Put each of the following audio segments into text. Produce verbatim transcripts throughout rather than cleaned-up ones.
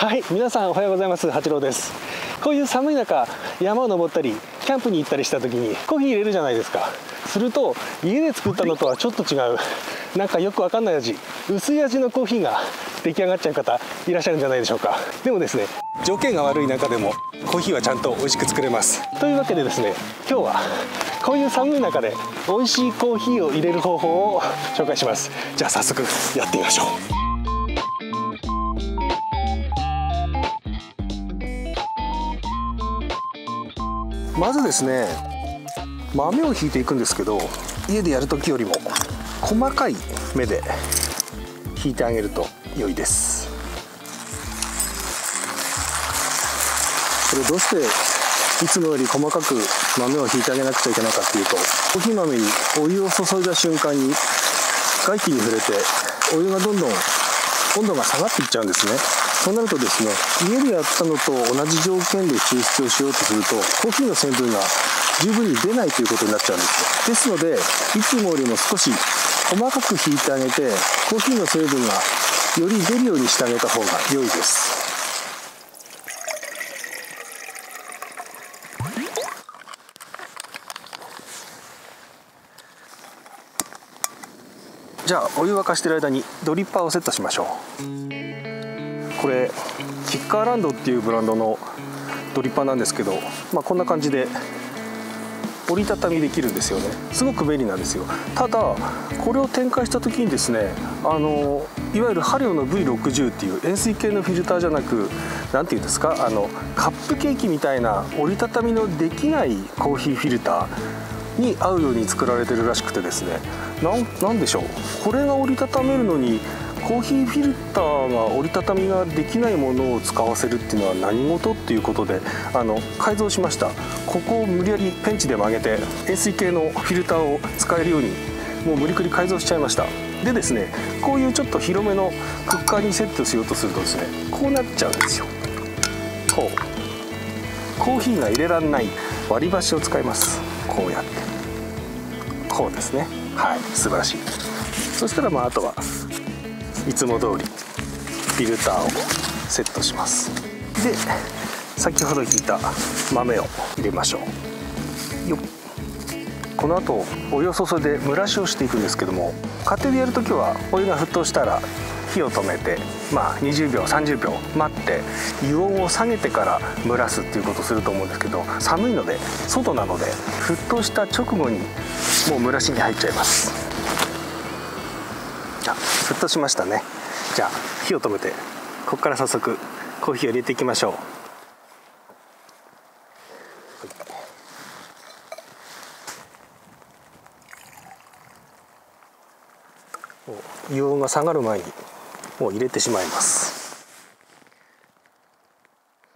はい、皆さんおはようございます。八郎です。こういう寒い中、山を登ったりキャンプに行ったりした時にコーヒー入れるじゃないですか。すると家で作ったのとはちょっと違う、なんかよくわかんない味、薄い味のコーヒーが出来上がっちゃう方いらっしゃるんじゃないでしょうか。でもですね、条件が悪い中でもコーヒーはちゃんと美味しく作れます。というわけでですね、今日はこういう寒い中で美味しいコーヒーを入れる方法を紹介します。じゃあ早速やってみましょう。まずですね、豆をひいていくんですけど、家でやる時よりも細かい目でひいてあげると良いです。これどうしていつもより細かく豆をひいてあげなくちゃいけないかっていうと、コーヒー豆にお湯を注いだ瞬間に外気に触れてお湯がどんどん温度が下がっていっちゃうんですね。そうなるとですね、家でやったのと同じ条件で抽出をしようとすると、コーヒーの成分が十分に出ないということになっちゃうんですよ。ですので、いつもよりも少し細かくひいてあげて、コーヒーの成分がより出るようにしてあげた方が良いです。じゃあお湯沸かしている間にドリッパーをセットしましょう。これキッカーランドっていうブランドのドリッパーなんですけど、まあ、こんな感じで折りたたみできるんですよね。すごく便利なんですよ。ただこれを展開した時にですね、あのいわゆるハリオの ブイろくじゅう っていう円錐形のフィルターじゃなく、何て言うんですか、あのカップケーキみたいな折りたたみのできないコーヒーフィルターに合うように作られてるらしくてですね、な ん, なんでしょう、これが折りたためるのにコーヒーフィルターが折りたたみができないものを使わせるっていうのは何事っていうことで、あの改造しました。ここを無理やりペンチで曲げて円錐形のフィルターを使えるようにもう無理くり改造しちゃいました。でですね、こういうちょっと広めのクッカーにセットしようとするとですね、こうなっちゃうんですよ。こうコーヒーが入れられない割り箸を使います。こうやってこうですね。はい、素晴らしい。そしたらまああとはいつも通りフィルターをセットします。で、先ほどひいた豆を入れましょう。よっ、このあとお湯を注いで蒸らしをしていくんですけども、家庭でやるときはお湯が沸騰したら火を止めて、まあ、にじゅうびょうさんじゅうびょう待って湯温を下げてから蒸らすっていうことをすると思うんですけど、寒いので外なので沸騰した直後にもう蒸らしに入っちゃいます。あ、沸騰しましたね。じゃあ火を止めて、ここから早速コーヒーを入れていきましょう。湯温が下がる前にもう入れてしまいます。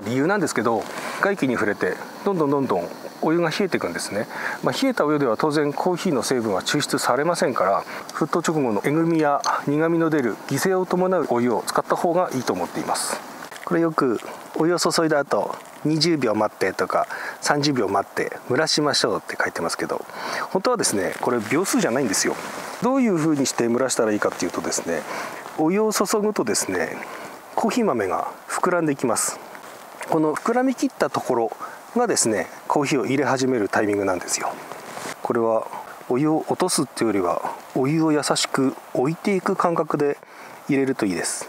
理由なんですけど、外気に触れてどんどんどんどんお湯が冷えていくんですね。まあ、冷えたお湯では当然コーヒーの成分は抽出されませんから、沸騰直後のえぐみや苦みの出る犠牲を伴うお湯を使った方がいいと思っています。これよくお湯を注いだ後にじゅうびょう待ってとかさんじゅうびょう待って蒸らしましょうって書いてますけど、本当はですね、これ秒数じゃないんですよ。どういうふうにして蒸らしたらいいかっていうとですね、お湯を注ぐとですね、コーヒー豆が膨らんでいきます。この膨らみきったところがですね、コーヒーを入れ始めるタイミングなんですよ。これはお湯を落とすっていうよりは、お湯を優しく置いていく感覚で入れるといいです。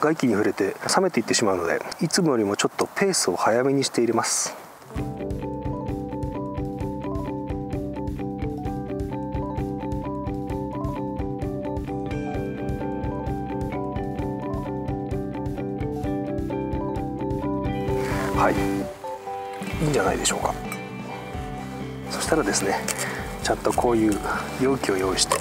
外気に触れて冷めていってしまうので、いつもよりもちょっとペースを早めにして入れます。はい、いいんじゃないでしょうか。そしたらですね、ちゃんとこういう容器を用意して、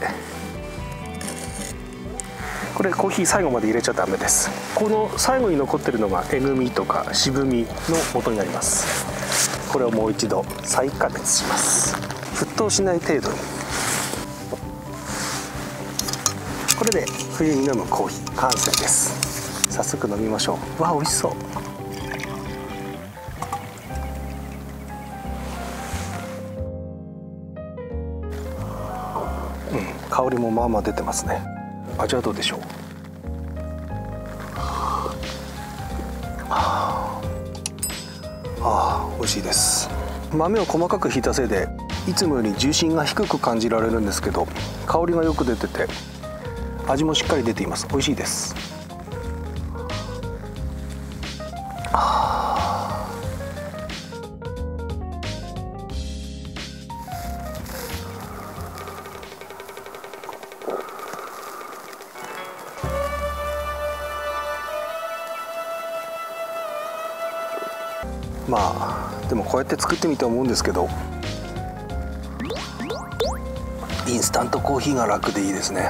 これコーヒー最後まで入れちゃダメです。この最後に残ってるのがえぐみとか渋みの元になります。これをもう一度再加熱します。沸騰しない程度に。これで冬に飲むコーヒー完成です。早速飲みましょう。わあ、美味しそう。香りもまあまあ出てますね。味はどうでしょう。美味しいです。豆を細かく引いたせいでいつもより重心が低く感じられるんですけど、香りがよく出てて味もしっかり出ています。美味しいです。まあでもこうやって作ってみて思うんですけど、インスタントコーヒーが楽でいいですね。